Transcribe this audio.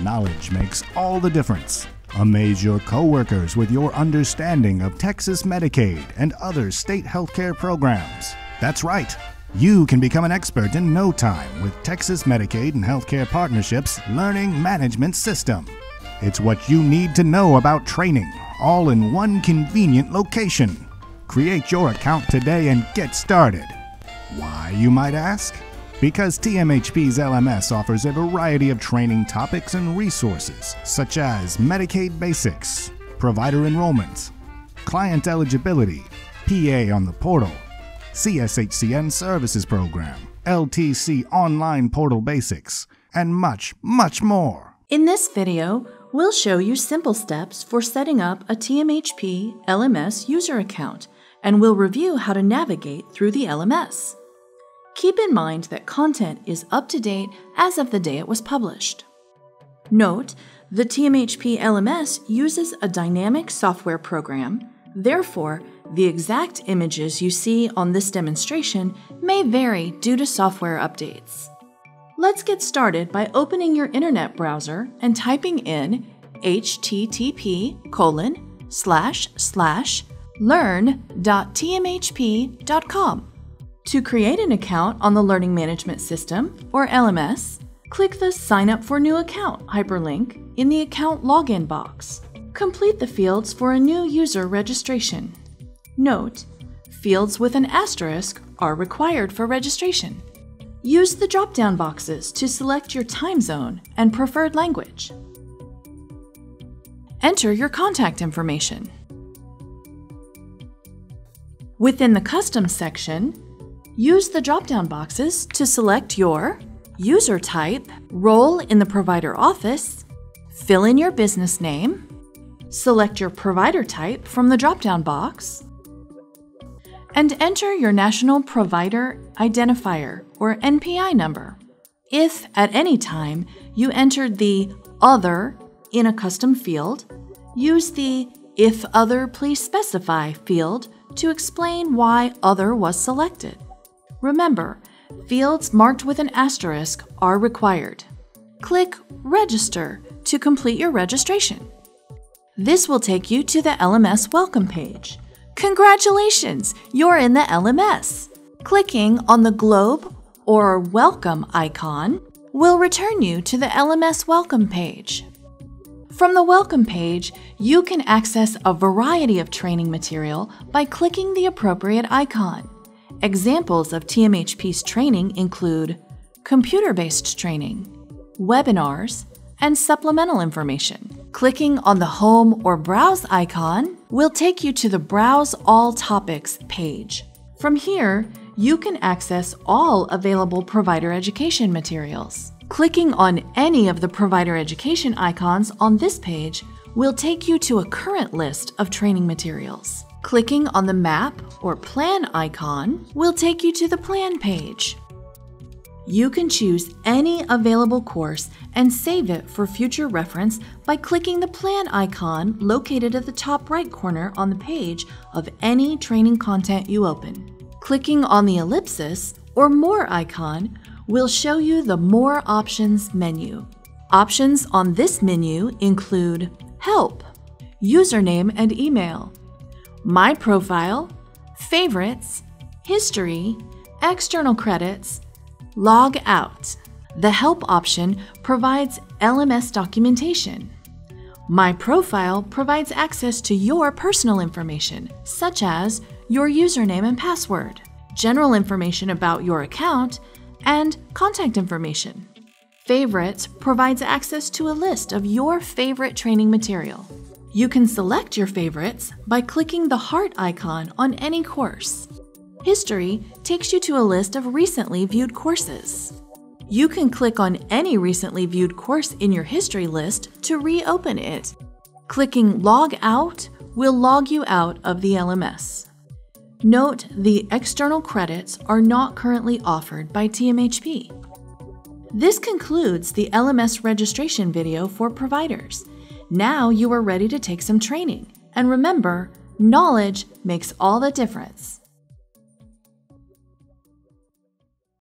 Knowledge makes all the difference. Amaze your coworkers with your understanding of Texas Medicaid and other state healthcare programs. That's right. You can become an expert in no time with Texas Medicaid and Healthcare Partnership's Learning Management System. It's what you need to know about training, all in one convenient location. Create your account today and get started. Why, you might ask? Because TMHP's LMS offers a variety of training topics and resources, such as Medicaid basics, provider enrollment, client eligibility, PA on the portal, CSHCN services program, LTC online portal basics, and much, much more. In this video, we'll show you simple steps for setting up a TMHP LMS user account, and we'll review how to navigate through the LMS. Keep in mind that content is up to date as of the day it was published. Note, the TMHP LMS uses a dynamic software program, therefore, the exact images you see on this demonstration may vary due to software updates. Let's get started by opening your internet browser and typing in http://learn.tmhp.com. To create an account on the Learning Management System, or LMS, click the Sign Up for New Account hyperlink in the Account Login box. Complete the fields for a new user registration. Note, fields with an asterisk are required for registration. Use the drop-down boxes to select your time zone and preferred language. Enter your contact information. Within the Custom section, use the drop-down boxes to select your user type, role in the provider office, fill in your business name, select your provider type from the drop-down box, and enter your National Provider Identifier, or NPI number. If at any time you entered the Other in a custom field, use the If Other Please Specify field to explain why Other was selected. Remember, fields marked with an asterisk are required. Click Register to complete your registration. This will take you to the LMS welcome page. Congratulations, you're in the LMS! Clicking on the globe or welcome icon will return you to the LMS welcome page. From the welcome page, you can access a variety of training material by clicking the appropriate icon. Examples of TMHP's training include computer-based training, webinars, and supplemental information. Clicking on the Home or Browse icon will take you to the Browse All Topics page. From here, you can access all available provider education materials. Clicking on any of the provider education icons on this page will take you to a current list of training materials. Clicking on the map or plan icon will take you to the plan page. You can choose any available course and save it for future reference by clicking the plan icon located at the top right corner on the page of any training content you open. Clicking on the ellipsis or more icon will show you the More Options menu. Options on this menu include Help, Username and Email, My Profile, Favorites, History, External Credits, Log Out. The Help option provides LMS documentation. My Profile provides access to your personal information, such as your username and password, general information about your account, and contact information. Favorites provides access to a list of your favorite training material. You can select your favorites by clicking the heart icon on any course. History takes you to a list of recently viewed courses. You can click on any recently viewed course in your history list to reopen it. Clicking Log Out will log you out of the LMS. Note the external credits are not currently offered by TMHP. This concludes the LMS registration video for providers. Now you are ready to take some training. And remember, knowledge makes all the difference.